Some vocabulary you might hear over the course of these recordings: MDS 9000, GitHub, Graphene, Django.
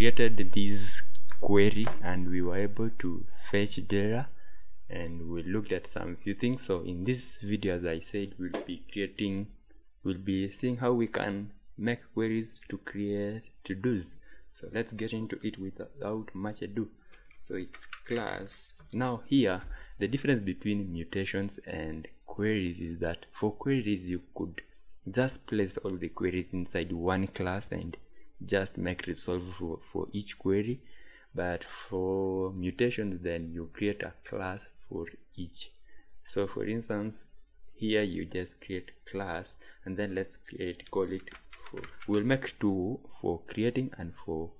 created this query and we were able to fetch data, and we looked at some few things. So in this video, as I said, we'll be seeing how we can make queries to create to-dos. So let's get into it without much ado. So it's class. Now here, the difference between mutations and queries is that for queries you could just place all the queries inside one class and just make resolve for each query, but for mutations then you create a class for each. So for instance, here you just create class, and then let's we'll make two for creating and for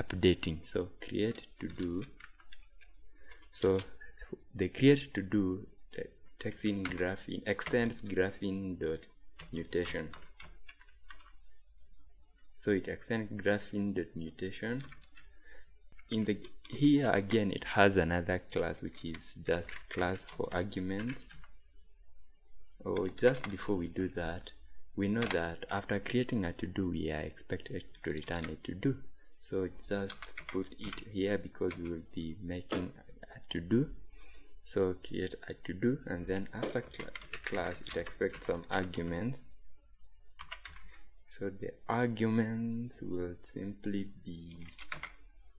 updating. So create to do. So the create to do takes in graphene, extends graphene dot mutation. So it extends graphene dot mutation. Here again it has another class which is just class for arguments. Oh, just before we do that, we know that after creating a to-do we are expected to return a to-do. So just put it here because we will be making a to-do. So create a to-do, and then after class it expects some arguments. So the arguments will simply be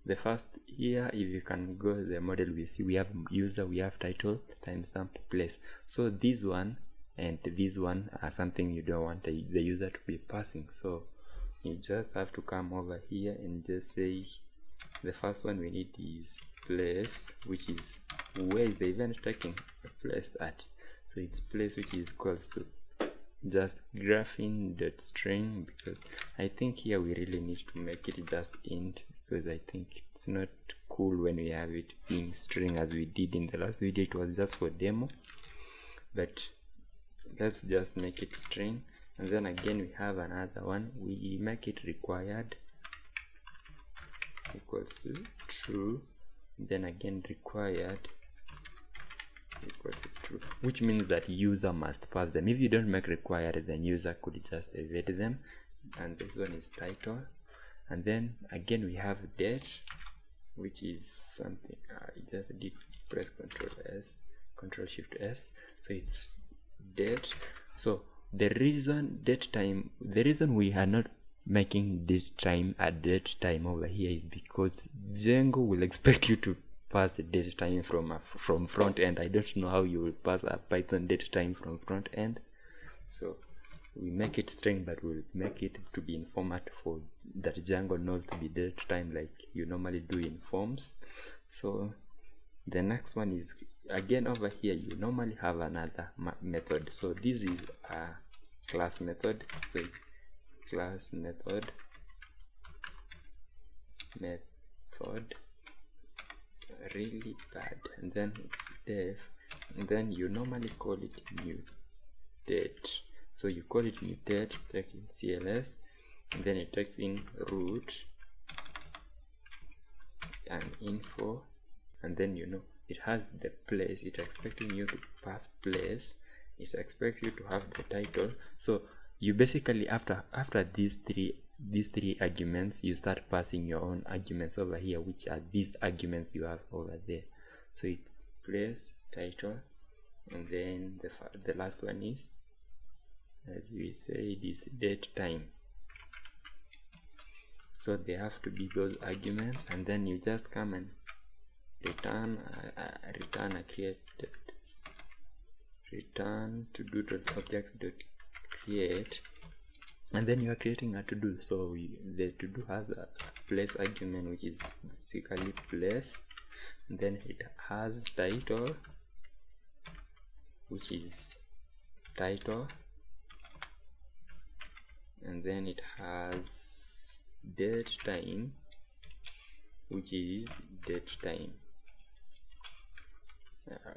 the first here. If you can go to the model, we see we have user, we have title, timestamp, place. So this one and this one are something you don't want the user to be passing. So you just have to come over here and just say the first one we need is place, which is where is the event taking place at. So it's place, which is equals to just graphene.string, because I think here we really need to make it just int, because I think it's not cool when we have it being string as we did in the last video. It was just for demo, but let's just make it string. And then again we have another one, we make it required equals to true, then again required equals to true, which means that user must pass them. If you don't make required, then user could just evade them. And this one is title, and then again we have date, which is something I just did, press Ctrl Shift S. So it's date. So the reason we are not making date time at date time over here is because Django will expect you to pass the date time from front end. I don't know how you will pass a Python date time from front end. So we make it string, but we'll make it to be in format for that Django knows to be date time, like you normally do in forms. So the next one is again over here, you normally have another method. So this is a class method. So class method really bad. And then it's def, and then you normally call it mutate. So you call it mutate, take in CLS, and then it takes in root and info, and then you know it has the place. It's expecting you to pass place, it expects you to have the title. So you basically after these three arguments, you start passing your own arguments over here, which are these arguments you have over there. So it's place, title, and then the last one is, as we say, this date time. So they have to be those arguments, and then you just come and return a created, return to do objects dot create, and then you are creating a to do. So the to do has a place argument, which is basically place, and then it has title, which is title, and then it has date time, which is date time.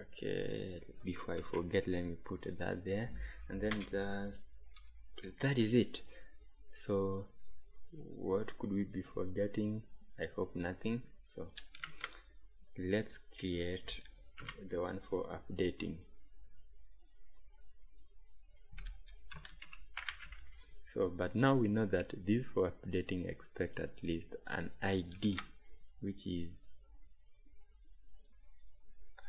Okay, before I forget, let me put that there, and then just that is it. So what could we be forgetting? I hope nothing. So let's create the one for updating. So, but now we know that these for updating expect at least an ID, which is,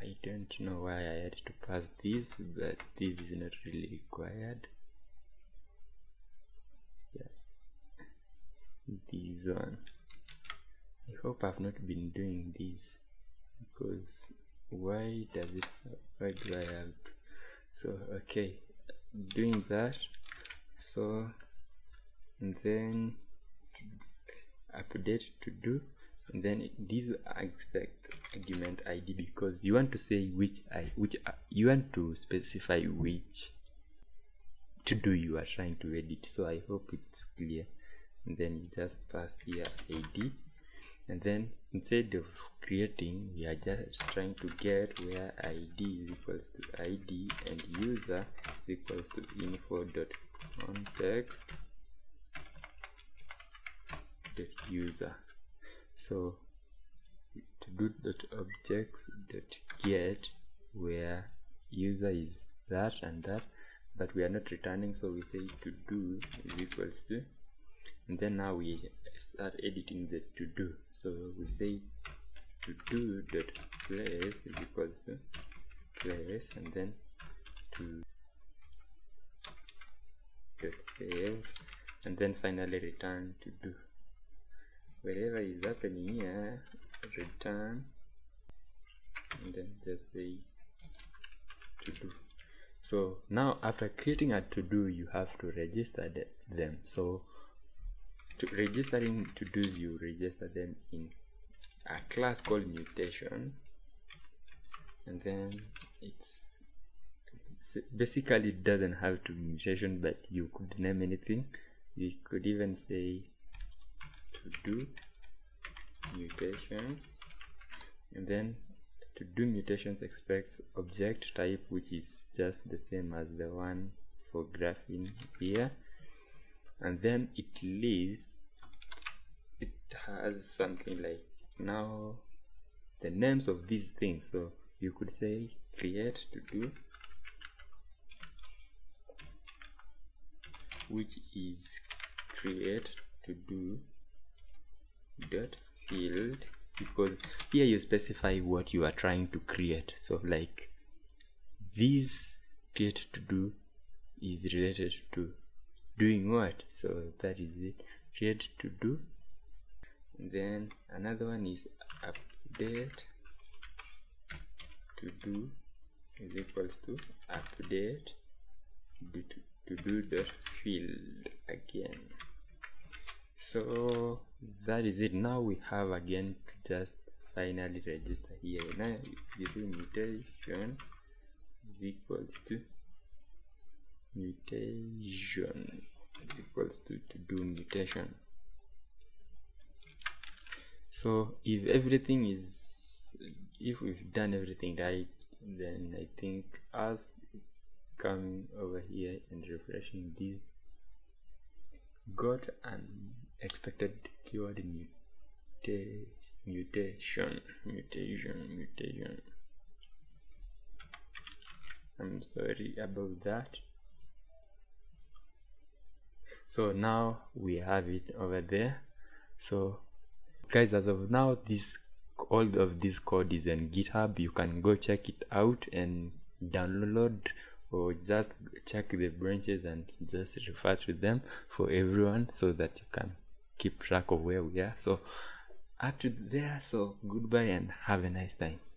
I don't know why I had to pass this, but this is not really required. Yeah, this one. I hope I've not been doing this, because why do I have to? So okay, doing that. So and then update to do. And then these expect argument ID, because you want to say you want to specify which to do you are trying to edit. So I hope it's clear. And then you just pass here ID, and then instead of creating, we are just trying to get where ID is equals to ID and user is equals to info.context .user. So to do dot objects dot get where user is that and that, but we are not returning, so we say to do is equals to, and then now we start editing the to do. So we say to do dot place is equals to place, and then to dot save, and then finally return to do. Wherever is happening here, return, and then just say to do. So now after creating a to do, you have to register them. So to registering to do's, you register them in a class called mutation, and then it's basically, it doesn't have to be mutation, but you could name anything. You could even say to do mutations, and then to do mutations expects object type, which is just the same as the one for graphene here, and then it leaves, it has something like now the names of these things. So you could say create to do, which is create to do dot field, because here you specify what you are trying to create. So like this create to do is related to doing what, so that is it, create to do. And then another one is update to do is equals to update to do dot field again. So that is it. Now we have again to just finally register here. Now you do mutation is equals to mutation is equals to do mutation. So if everything is, if we've done everything right, then I think us coming over here and refreshing this got an expected keyword mutation. I'm sorry about that. So now we have it over there. So guys, as of now, this, all of this code is on GitHub. You can go check it out and download, or just check the branches and just refer to them for everyone, so that you can keep track of where we are. So up to there. So goodbye and have a nice time.